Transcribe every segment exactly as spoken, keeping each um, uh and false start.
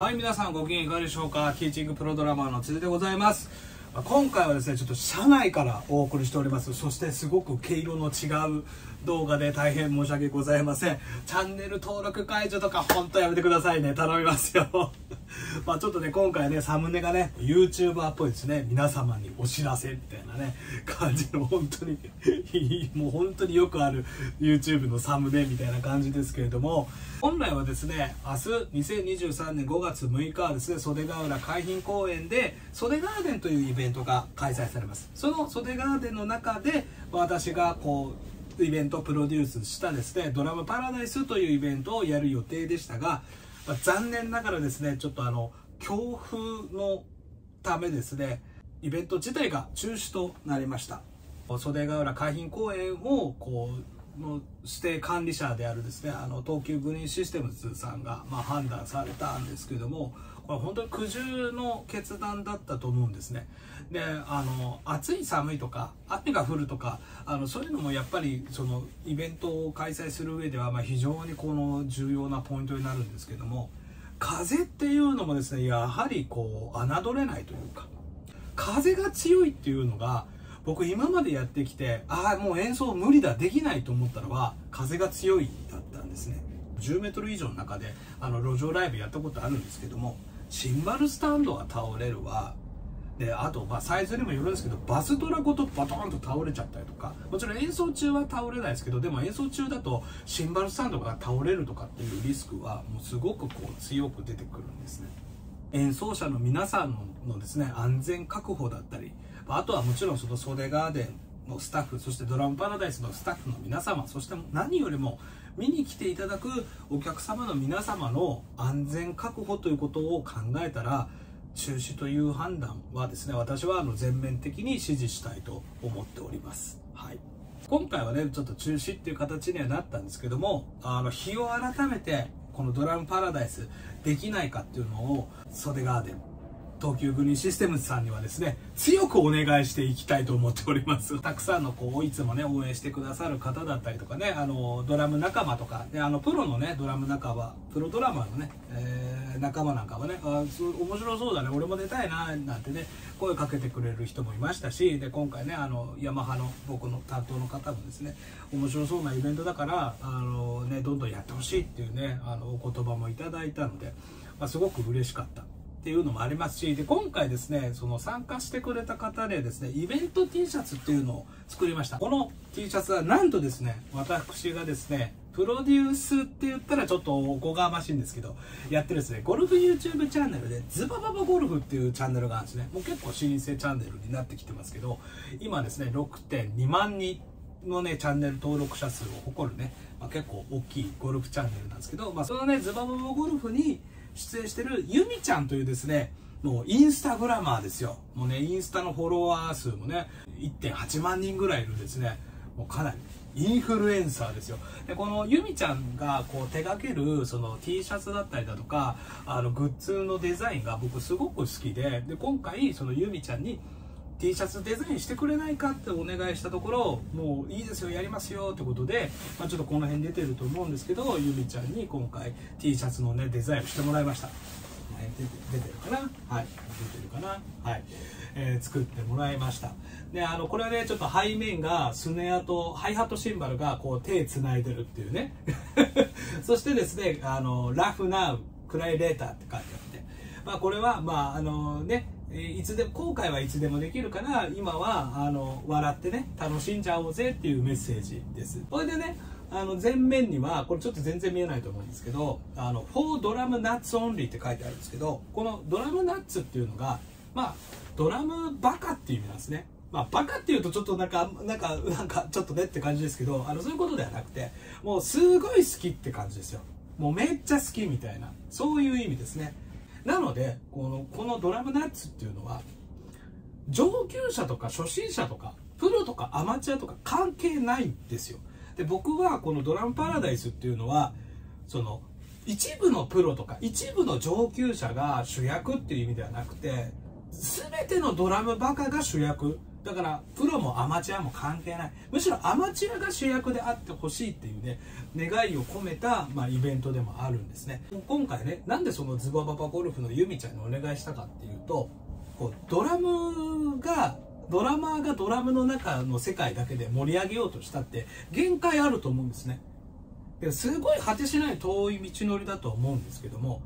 はい、皆さんご機嫌いかがでしょうか。キーチングプロドラマーの辻でございます。今回はですね、ちょっと社内からお送りしております。そしてすごく毛色の違う動画で大変申し訳ございません。チャンネル登録解除とかほんとやめてくださいね、頼みますよまあちょっとね、今回ね、サムネがね ユーチューバー っぽいですね。皆様にお知らせみたいなね感じの、本当にもう本当によくある ユーチューブ のサムネみたいな感じですけれども、本来はですね、明日にせんにじゅうさんねんごがつむいかはですね、袖ヶ浦海浜公園で袖ガーデンというイベントが開催されます。その袖ガーデンの中で私がこうイベントをプロデュースしたですね、ドラムパラダイスというイベントをやる予定でしたが、まあ、残念ながらですね、ちょっとあの強風のためですね、イベント自体が中止となりました。袖ヶ浦海浜公園をこうの指定管理者であるですね、あの東急グリーンシステムズさんがまあ判断されたんですけれども、これ本当に苦渋の決断だったと思うんですね。で、あの暑い寒いとか雨が降るとか、あのそういうのもやっぱりそのイベントを開催する上ではまあ非常にこの重要なポイントになるんですけども、風っていうのもですね、やはりこう侮れないというか、風が強いっていうのが僕今までやってきて、ああもう演奏無理だ、できないと思ったのは風が強いだったんですね。じゅうメートル以上の中であの路上ライブやったことあるんですけども、シンバルスタンドが倒れるわ、であとまあサイズにもよるんですけど、バスドラごとバトンと倒れちゃったりとか、もちろん演奏中は倒れないですけど、でも演奏中だとシンバルスタンドが倒れるとかっていうリスクはもうすごくこう強く出てくるんですね。演奏者の皆さん の, のですね、安全確保だったり、あとはもちろんその袖ガーデンのスタッフ、そしてドラムパラダイスのスタッフの皆様、そして何よりも見に来ていただくお客様の皆様の安全確保ということを考えたら、中止という判断はですね、私はあの全面的に支持したいと思っております。はい、今回はね、ちょっと中止っていう形にはなったんですけども、あの日を改めてこのドラムパラダイスできないかっていうのを袖ガーデン東急グリーンシステムズさんにはですね、強くお願いしていきたいと思っております。たくさんのこういつもね応援してくださる方だったりとかね、あのドラム仲間とか、であのプロのねドラム仲間、プロドラマーのね、えー、仲間なんかはね、あ面白そうだね、俺も出たいななんてね声かけてくれる人もいましたし、で今回ねあのヤマハの僕の担当の方もですね、面白そうなイベントだからあのねどんどんやってほしいっていうねあのお言葉もいただいたので、まあ、すごく嬉しかった。っていうのもありますし、で今回ですね、その参加してくれた方でですね、イベント ティーシャツっていうのを作りました。この ティーシャツはなんとですね、私がですねプロデュースって言ったらちょっとおこがましいんですけど、やってるですねゴルフ ユーチューブ チャンネルでズバババゴルフっていうチャンネルがあるんですね。もう結構老舗チャンネルになってきてますけど、今ですね ろくてんにまんにんのねチャンネル登録者数を誇るね、まあ、結構大きいゴルフチャンネルなんですけど、まあ、そのねズバババゴルフに出演してるユミちゃんというですね、もうインスタグラマーですよ。もうねインスタのフォロワー数もね いってんはちまんにんぐらいいるですね、もうかなりインフルエンサーですよ。でこのユミちゃんがこう手掛けるその ティーシャツだったりだとか、あのグッズのデザインが僕すごく好きで、で今回そのユミちゃんにティーシャツデザインしてくれないかってお願いしたところ、もういいですよやりますよってことで、まあ、ちょっとこの辺出てると思うんですけど、ゆみちゃんに今回 ティーシャツのねデザインをしてもらいました。出てるかな、はい、出てるかな、はい、えー、作ってもらいました。であのこれはねちょっと背面がスネアとハイハットシンバルがこう手つないでるっていうねそしてですねあのラフナウクライレーターって書いてあって、まあ、これはまああのねいつでも後悔はいつでもできるから、今はあの笑ってね楽しんじゃおうぜっていうメッセージです。これでねあの前面にはこれちょっと全然見えないと思うんですけど「あのフォー ドラムナッツオンリー」って書いてあるんですけど、このドラムナッツっていうのがまあドラムバカっていう意味なんですね。まあバカっていうとちょっとなんかなんかなんかちょっとねって感じですけど、あのそういうことではなくて、もうすごい好きって感じですよ。もうめっちゃ好きみたいな、そういう意味ですね。なのでこの、このドラムナッツっていうのは上級者とか初心者とかプロとかアマチュアとか関係ないんですよ。で僕はこのドラムパラダイスっていうのはその一部のプロとか一部の上級者が主役っていう意味ではなくて、全てのドラムバカが主役。だからプロもアマチュアも関係ない、むしろアマチュアが主役であってほしいっていうね願いを込めた、まあ、イベントでもあるんですね。今回ね、なんでそのズバババゴルフのユミちゃんにお願いしたかっていうと、こうドラムがドラマーがドラムの中の世界だけで盛り上げようとしたって限界あると思うんですね。すごい果てしない遠い道のりだと思うんですけども、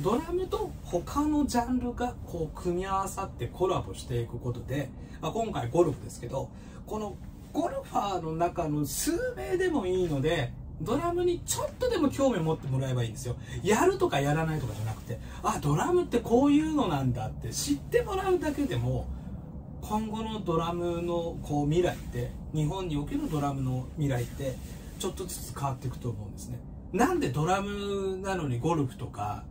ドラムと他のジャンルがこう組み合わさってコラボしていくことで、まあ、今回ゴルフですけど、このゴルファーの中の数名でもいいのでドラムにちょっとでも興味を持ってもらえばいいんですよ。やるとかやらないとかじゃなくて、あ、ドラムってこういうのなんだって知ってもらうだけでも、今後のドラムのこう未来って、日本におけるドラムの未来ってちょっとずつ変わっていくと思うんですね。なんでドラムなのにゴルフとか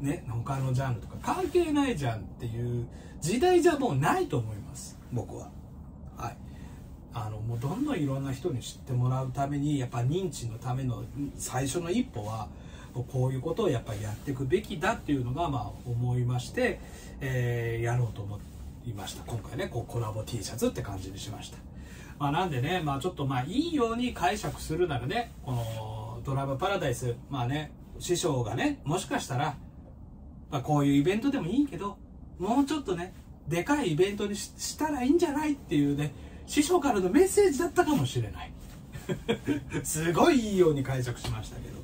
ね、他のジャンルとか関係ないじゃんっていう時代じゃもうないと思います、僕は。はい、あのもうどんどんいろんな人に知ってもらうために、やっぱ認知のための最初の一歩はこういうことをやっぱりやっていくべきだっていうのが、まあ思いまして、えー、やろうと思いました。今回ね、こうコラボ T シャツって感じにしました。まあなんでね、まあ、ちょっとまあいいように解釈するならね、この「ドラマパラダイス」まあね、師匠がね、もしかしたら、まあ、こういうイベントでもいいけど、もうちょっとねでかいイベントに し, したらいいんじゃないっていうね、師匠からのメッセージだったかもしれないすごいいいように解釈しましたけど、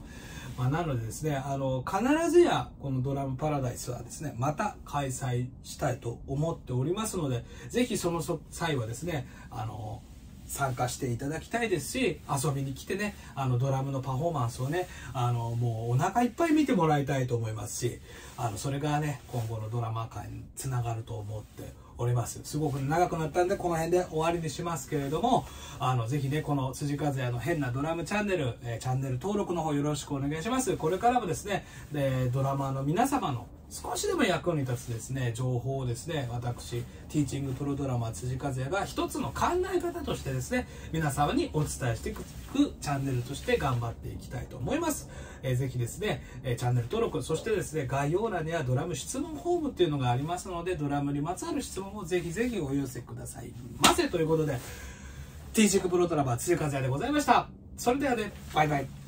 まあ、なのでですね、あの必ずやこの「ドラムパラダイス」はですね、また開催したいと思っておりますので、是非その際はですね、あの参加していただきたいですし、遊びに来てね、あのドラムのパフォーマンスをね、あのもうお腹いっぱい見てもらいたいと思いますし、あのそれがね今後のドラマ界につながると思っております。すごく長くなったんでこの辺で終わりにしますけれども、あのぜひね、この辻和也の変なドラムチャンネル、えー、チャンネル登録の方よろしくお願いします。これからもですね、でドラマーの皆様の少しでも役に立つですね情報をですね、私ティーチングプロドラマー辻和也が一つの考え方としてですね、皆様にお伝えしていくチャンネルとして頑張っていきたいと思います。えー、ぜひですね、えー、チャンネル登録、そしてですね概要欄にはドラム質問フォームっていうのがありますので、ドラムにまつわる質問をぜひぜひお寄せくださいませ。ということで、ティーチングプロドラマー辻和也でございました。それではね、バイバイ。